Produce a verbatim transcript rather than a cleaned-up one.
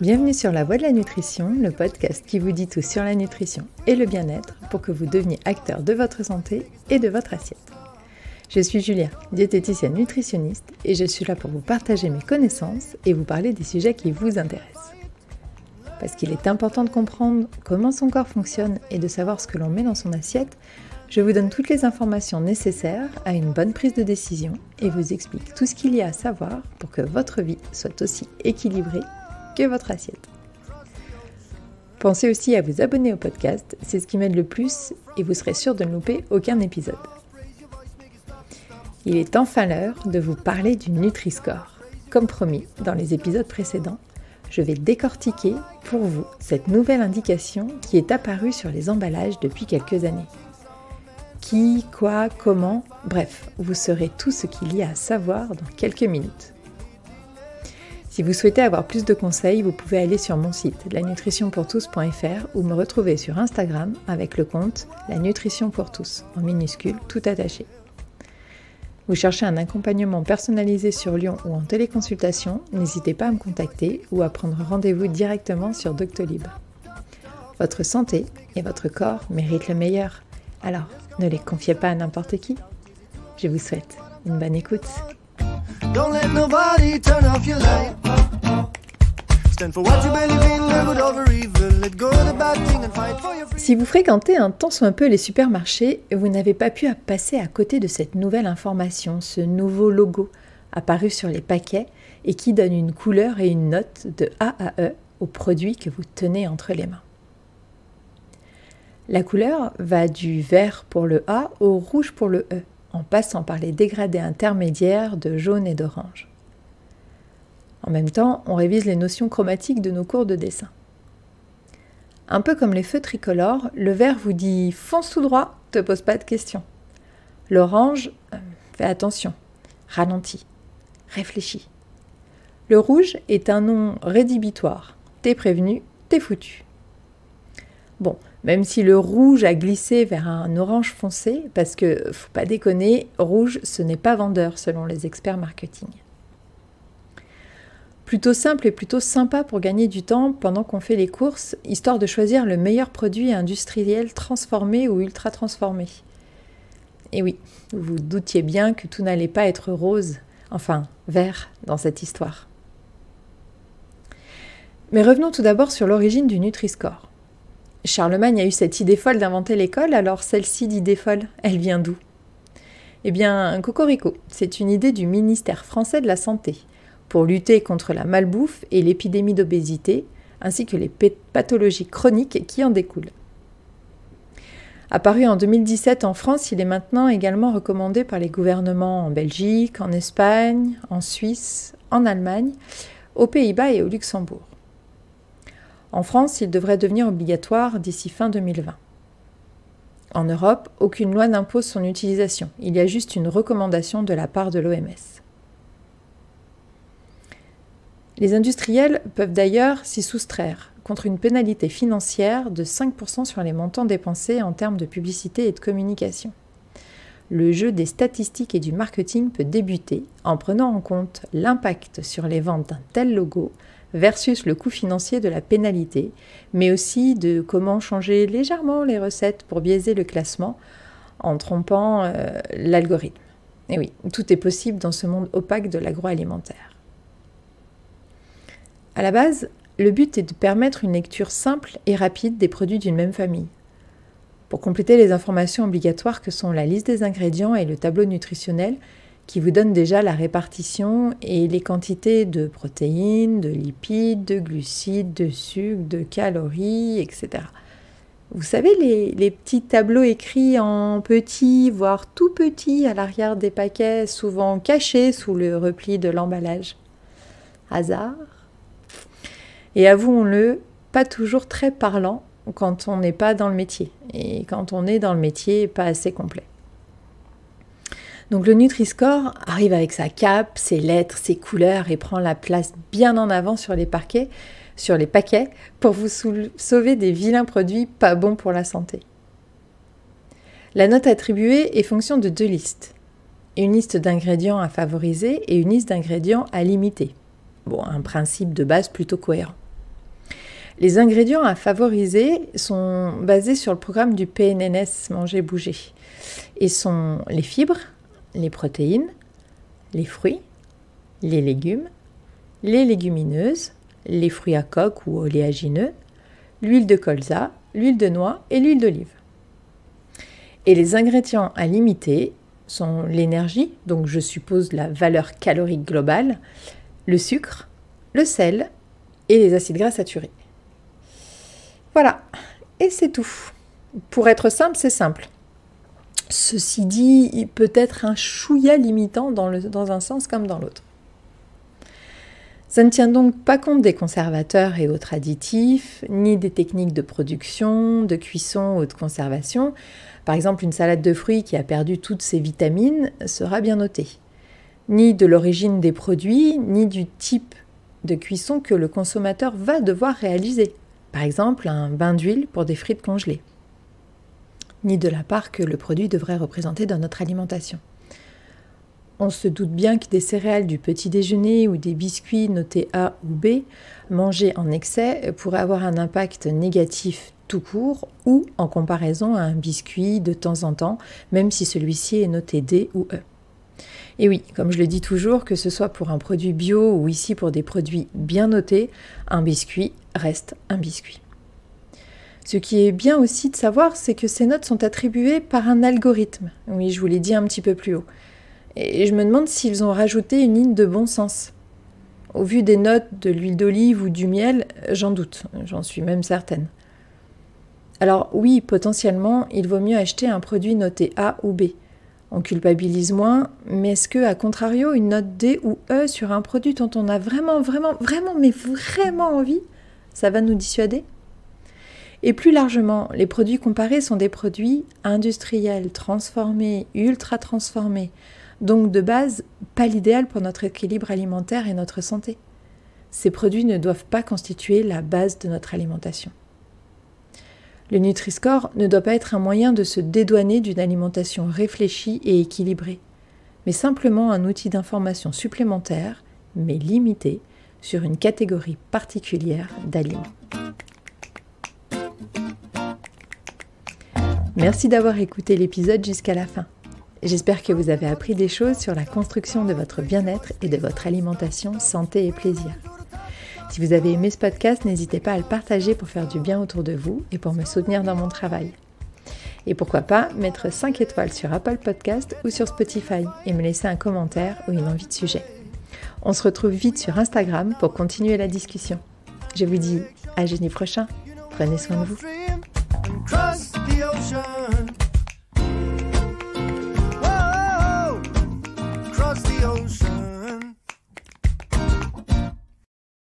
Bienvenue sur La Voix de la Nutrition, le podcast qui vous dit tout sur la nutrition et le bien-être pour que vous deveniez acteur de votre santé et de votre assiette. Je suis Julia, diététicienne nutritionniste et je suis là pour vous partager mes connaissances et vous parler des sujets qui vous intéressent. Parce qu'il est important de comprendre comment son corps fonctionne et de savoir ce que l'on met dans son assiette, je vous donne toutes les informations nécessaires à une bonne prise de décision et vous explique tout ce qu'il y a à savoir pour que votre vie soit aussi équilibrée que votre assiette. Pensez aussi à vous abonner au podcast, c'est ce qui m'aide le plus et vous serez sûr de ne louper aucun épisode. Il est enfin l'heure de vous parler du Nutri-Score. Comme promis dans les épisodes précédents, je vais décortiquer pour vous cette nouvelle indication qui est apparue sur les emballages depuis quelques années. Qui, quoi, comment, bref, vous saurez tout ce qu'il y a à savoir dans quelques minutes. Si vous souhaitez avoir plus de conseils, vous pouvez aller sur mon site lanutritionpourtous point f r ou me retrouver sur Instagram avec le compte La Nutrition pour tous, en minuscule, tout attaché. Vous cherchez un accompagnement personnalisé sur Lyon ou en téléconsultation, n'hésitez pas à me contacter ou à prendre rendez-vous directement sur Doctolib. Votre santé et votre corps méritent le meilleur, alors ne les confiez pas à n'importe qui. Je vous souhaite une bonne écoute. Don't let nobody turn off your light. Stand for what you believe in, live it over evil. Let go the bad thing and fight for your freedom. Si vous fréquentez un tant soit un peu les supermarchés, vous n'avez pas pu passer à côté de cette nouvelle information, ce nouveau logo apparu sur les paquets et qui donne une couleur et une note de A à E aux produits que vous tenez entre les mains. La couleur va du vert pour le A au rouge pour le E, en passant par les dégradés intermédiaires de jaune et d'orange. En même temps, on révise les notions chromatiques de nos cours de dessin. Un peu comme les feux tricolores, le vert vous dit « fonce tout droit, te pose pas de questions ». L'orange euh, « fais attention, ralentis, réfléchis ». Le rouge est un nom rédhibitoire « t'es prévenu, t'es foutu ». Bon, même si le rouge a glissé vers un orange foncé, parce que, faut pas déconner, rouge, ce n'est pas vendeur selon les experts marketing. Plutôt simple et plutôt sympa pour gagner du temps pendant qu'on fait les courses, histoire de choisir le meilleur produit industriel transformé ou ultra transformé. Et oui, vous doutiez bien que tout n'allait pas être rose, enfin vert, dans cette histoire. Mais revenons tout d'abord sur l'origine du Nutri-Score. Charlemagne a eu cette idée folle d'inventer l'école, alors celle-ci d'idée folle, elle vient d'où? Eh bien, cocorico, c'est une idée du ministère français de la Santé, pour lutter contre la malbouffe et l'épidémie d'obésité, ainsi que les pathologies chroniques qui en découlent. Apparu en deux mille dix-sept en France, il est maintenant également recommandé par les gouvernements en Belgique, en Espagne, en Suisse, en Allemagne, aux Pays-Bas et au Luxembourg. En France, il devrait devenir obligatoire d'ici fin deux mille vingt. En Europe, aucune loi n'impose son utilisation. Il y a juste une recommandation de la part de l'O M S. Les industriels peuvent d'ailleurs s'y soustraire, contre une pénalité financière de cinq pour cent sur les montants dépensés en termes de publicité et de communication. Le jeu des statistiques et du marketing peut débuter en prenant en compte l'impact sur les ventes d'un tel logo versus le coût financier de la pénalité, mais aussi de comment changer légèrement les recettes pour biaiser le classement en trompant euh, l'algorithme. Et oui, tout est possible dans ce monde opaque de l'agroalimentaire. À la base, le but est de permettre une lecture simple et rapide des produits d'une même famille. Pour compléter les informations obligatoires que sont la liste des ingrédients et le tableau nutritionnel, qui vous donne déjà la répartition et les quantités de protéines, de lipides, de glucides, de sucres, de calories, et cetera. Vous savez, les, les petits tableaux écrits en petit, voire tout petit, à l'arrière des paquets, souvent cachés sous le repli de l'emballage. Hasard? Et avouons-le, pas toujours très parlant quand on n'est pas dans le métier, et quand on est dans le métier, pas assez complet. Donc le Nutri-Score arrive avec sa cape, ses lettres, ses couleurs et prend la place bien en avant sur les, parquets, sur les paquets pour vous sauver des vilains produits pas bons pour la santé. La note attribuée est fonction de deux listes. Une liste d'ingrédients à favoriser et une liste d'ingrédients à limiter. Bon, un principe de base plutôt cohérent. Les ingrédients à favoriser sont basés sur le programme du P N N S Manger-Bouger et sont les fibres, les protéines, les fruits, les légumes, les légumineuses, les fruits à coque ou oléagineux, l'huile de colza, l'huile de noix et l'huile d'olive. Et les ingrédients à limiter sont l'énergie, donc je suppose la valeur calorique globale, le sucre, le sel et les acides gras saturés. Voilà, et c'est tout. Pour être simple, c'est simple. Ceci dit, peut-être un chouïa limitant dans, le, dans un sens comme dans l'autre. Ça ne tient donc pas compte des conservateurs et autres additifs, ni des techniques de production, de cuisson ou de conservation. Par exemple, une salade de fruits qui a perdu toutes ses vitamines sera bien notée. Ni de l'origine des produits, ni du type de cuisson que le consommateur va devoir réaliser. Par exemple, un bain d'huile pour des frites congelées. Ni de la part que le produit devrait représenter dans notre alimentation. On se doute bien que des céréales du petit déjeuner ou des biscuits notés A ou B, mangés en excès, pourraient avoir un impact négatif tout court ou en comparaison à un biscuit de temps en temps, même si celui-ci est noté D ou E. Et oui, comme je le dis toujours, que ce soit pour un produit bio ou ici pour des produits bien notés, un biscuit reste un biscuit. Ce qui est bien aussi de savoir, c'est que ces notes sont attribuées par un algorithme. Oui, je vous l'ai dit un petit peu plus haut. Et je me demande s'ils ont rajouté une ligne de bon sens. Au vu des notes de l'huile d'olive ou du miel, j'en doute, j'en suis même certaine. Alors oui, potentiellement, il vaut mieux acheter un produit noté A ou B. On culpabilise moins, mais est-ce que, à contrario, une note D ou E sur un produit dont on a vraiment, vraiment, vraiment, mais vraiment envie, ça va nous dissuader? Et plus largement, les produits comparés sont des produits industriels, transformés, ultra transformés, donc de base, pas l'idéal pour notre équilibre alimentaire et notre santé. Ces produits ne doivent pas constituer la base de notre alimentation. Le Nutri-Score ne doit pas être un moyen de se dédouaner d'une alimentation réfléchie et équilibrée, mais simplement un outil d'information supplémentaire, mais limité, sur une catégorie particulière d'aliments. Merci d'avoir écouté l'épisode jusqu'à la fin. J'espère que vous avez appris des choses sur la construction de votre bien-être et de votre alimentation, santé et plaisir. Si vous avez aimé ce podcast, n'hésitez pas à le partager pour faire du bien autour de vous et pour me soutenir dans mon travail. Et pourquoi pas mettre cinq étoiles sur Apple Podcast ou sur Spotify et me laisser un commentaire ou une envie de sujet. On se retrouve vite sur Instagram pour continuer la discussion. Je vous dis à jeudi prochain. Prenez soin de vous.